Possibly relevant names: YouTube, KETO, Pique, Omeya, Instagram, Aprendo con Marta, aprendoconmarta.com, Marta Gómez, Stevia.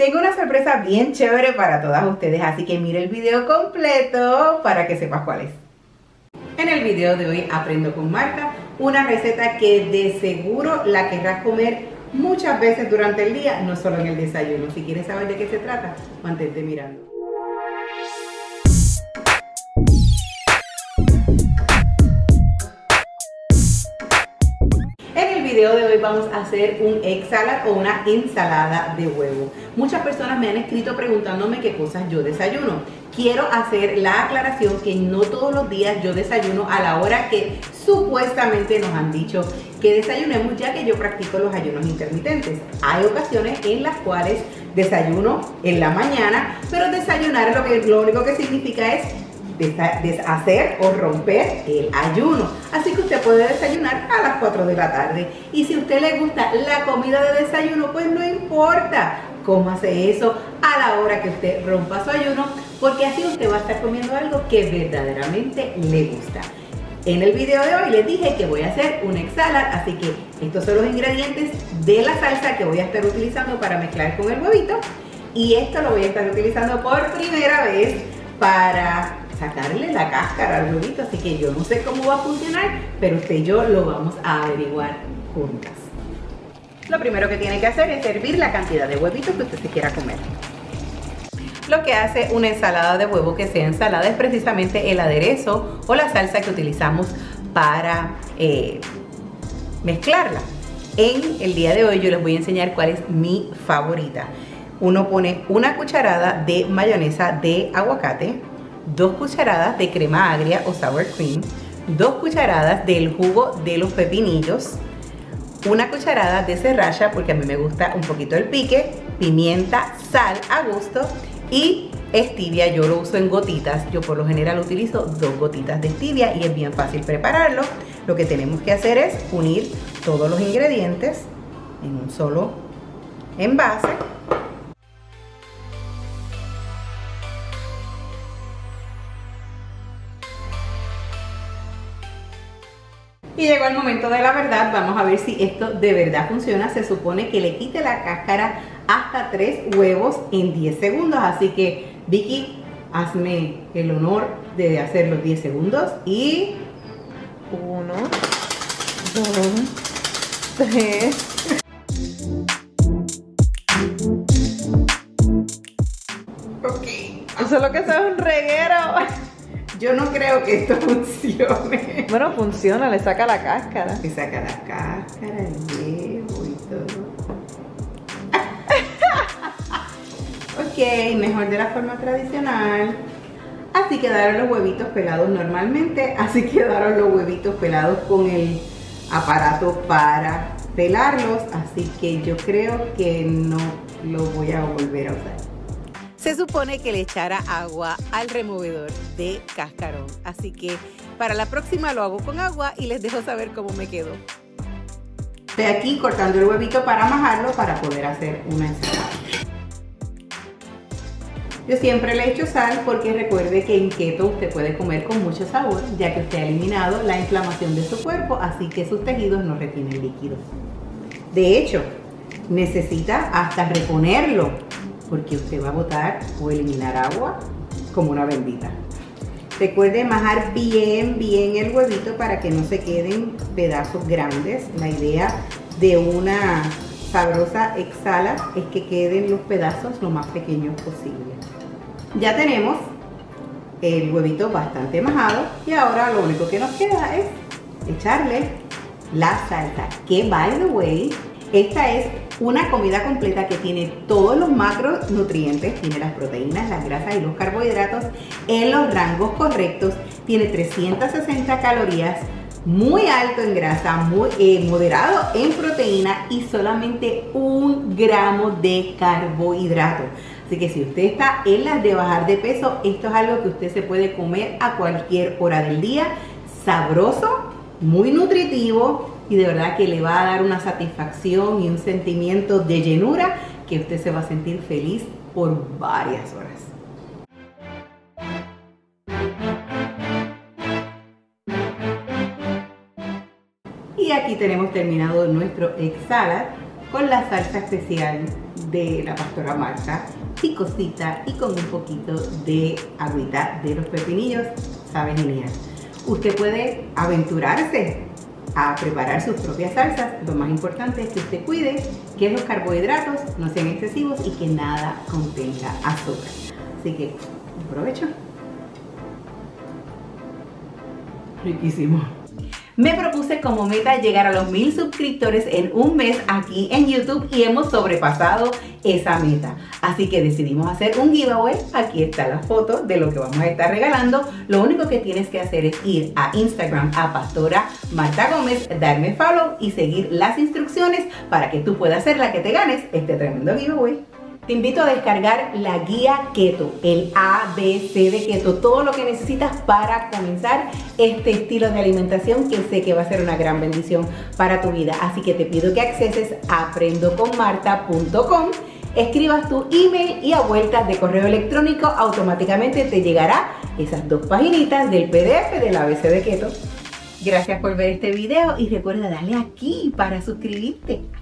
Tengo una sorpresa bien chévere para todas ustedes, así que mira el video completo para que sepas cuál es. En el video de hoy aprendo con Marta una receta que de seguro la querrás comer muchas veces durante el día, no solo en el desayuno. Si quieres saber de qué se trata, mantente mirando. En el video de hoy vamos a hacer un egg salad o una ensalada de huevo. Muchas personas me han escrito preguntándome qué cosas yo desayuno. Quiero hacer la aclaración que no todos los días yo desayuno a la hora que supuestamente nos han dicho que desayunemos, ya que yo practico los ayunos intermitentes. Hay ocasiones en las cuales desayuno en la mañana, pero desayunar lo único que significa es deshacer o romper el ayuno. Así que usted puede desayunar a las 4 de la tarde. Y si a usted le gusta la comida de desayuno, pues no importa, cómase eso a la hora que usted rompa su ayuno, porque así usted va a estar comiendo algo que verdaderamente le gusta. En el video de hoy les dije que voy a hacer un egg salad, así que estos son los ingredientes de la salsa que voy a estar utilizando para mezclar con el huevito. Y esto lo voy a estar utilizando por primera vez para sacarle la cáscara al huevito, así que yo no sé cómo va a funcionar, pero usted y yo lo vamos a averiguar juntas. Lo primero que tiene que hacer es hervir la cantidad de huevitos que usted se quiera comer. Lo que hace una ensalada de huevo que sea ensalada es precisamente el aderezo o la salsa que utilizamos para mezclarla. En el día de hoy yo les voy a enseñar cuál es mi favorita. Uno pone una cucharada de mayonesa de aguacate, 2 cucharadas de crema agria o sour cream, 2 cucharadas del jugo de los pepinillos, 1 cucharada de sriracha porque a mí me gusta un poquito el pique, pimienta, sal a gusto y stevia. Yo lo uso en gotitas, yo por lo general utilizo 2 gotitas de stevia y es bien fácil prepararlo. Lo que tenemos que hacer es unir todos los ingredientes en un solo envase. Y llegó el momento de la verdad, vamos a ver si esto de verdad funciona. Se supone que le quite la cáscara hasta 3 huevos en 10 segundos. Así que, Vicky, hazme el honor de hacer los 10 segundos. Y 1, 2, 3. Ok, eso es lo que es un reguero. Yo no creo que esto funcione. Bueno, funciona, le saca la cáscara. Le saca la cáscara, el huevo y todo. Ok, mejor de la forma tradicional. Así quedaron los huevitos pelados normalmente. Así quedaron los huevitos pelados con el aparato para pelarlos. Así que yo creo que no lo voy a volver a usar. Se supone que le echara agua al removedor de cascarón. Así que para la próxima lo hago con agua y les dejo saber cómo me quedó. Estoy aquí cortando el huevito para majarlo para poder hacer una ensalada. Yo siempre le echo sal porque recuerde que en keto usted puede comer con mucho sabor, ya que usted ha eliminado la inflamación de su cuerpo, así que sus tejidos no retienen líquidos. De hecho, necesita hasta reponerlo, porque usted va a botar o eliminar agua como una bendita. Recuerde majar bien, bien el huevito para que no se queden pedazos grandes. La idea de una sabrosa egg salad es que queden los pedazos lo más pequeños posible. Ya tenemos el huevito bastante majado y ahora lo único que nos queda es echarle la salsa, que by the way, esta es una comida completa que tiene todos los macronutrientes, tiene las proteínas, las grasas y los carbohidratos en los rangos correctos, tiene 360 calorías, muy alto en grasa, muy moderado en proteína y solamente 1 gramo de carbohidrato. Así que si usted está en las de bajar de peso, esto es algo que usted se puede comer a cualquier hora del día, sabroso, muy nutritivo, y de verdad que le va a dar una satisfacción y un sentimiento de llenura que usted se va a sentir feliz por varias horas. Y aquí tenemos terminado nuestro egg salad con la salsa especial de la pastora Marta, picosita y con un poquito de agüita de los pepinillos, sabe genial. Usted puede aventurarse a preparar sus propias salsas. Lo más importante es que usted cuide que los carbohidratos no sean excesivos y que nada contenga azúcar. Así que aprovecho. Riquísimo. Me propuse como meta llegar a los 1000 suscriptores en un mes aquí en YouTube y hemos sobrepasado esa meta. Así que decidimos hacer un giveaway. Aquí está la foto de lo que vamos a estar regalando. Lo único que tienes que hacer es ir a Instagram a Pastora Marta Gómez, darme follow y seguir las instrucciones para que tú puedas ser la que te ganes este tremendo giveaway. Te invito a descargar la guía Keto, el ABC de Keto, todo lo que necesitas para comenzar este estilo de alimentación que sé que va a ser una gran bendición para tu vida. Así que te pido que acceses a aprendoconmarta.com, escribas tu email y a vueltas de correo electrónico automáticamente te llegará esas dos paginitas del PDF del ABC de Keto. Gracias por ver este video y recuerda darle aquí para suscribirte.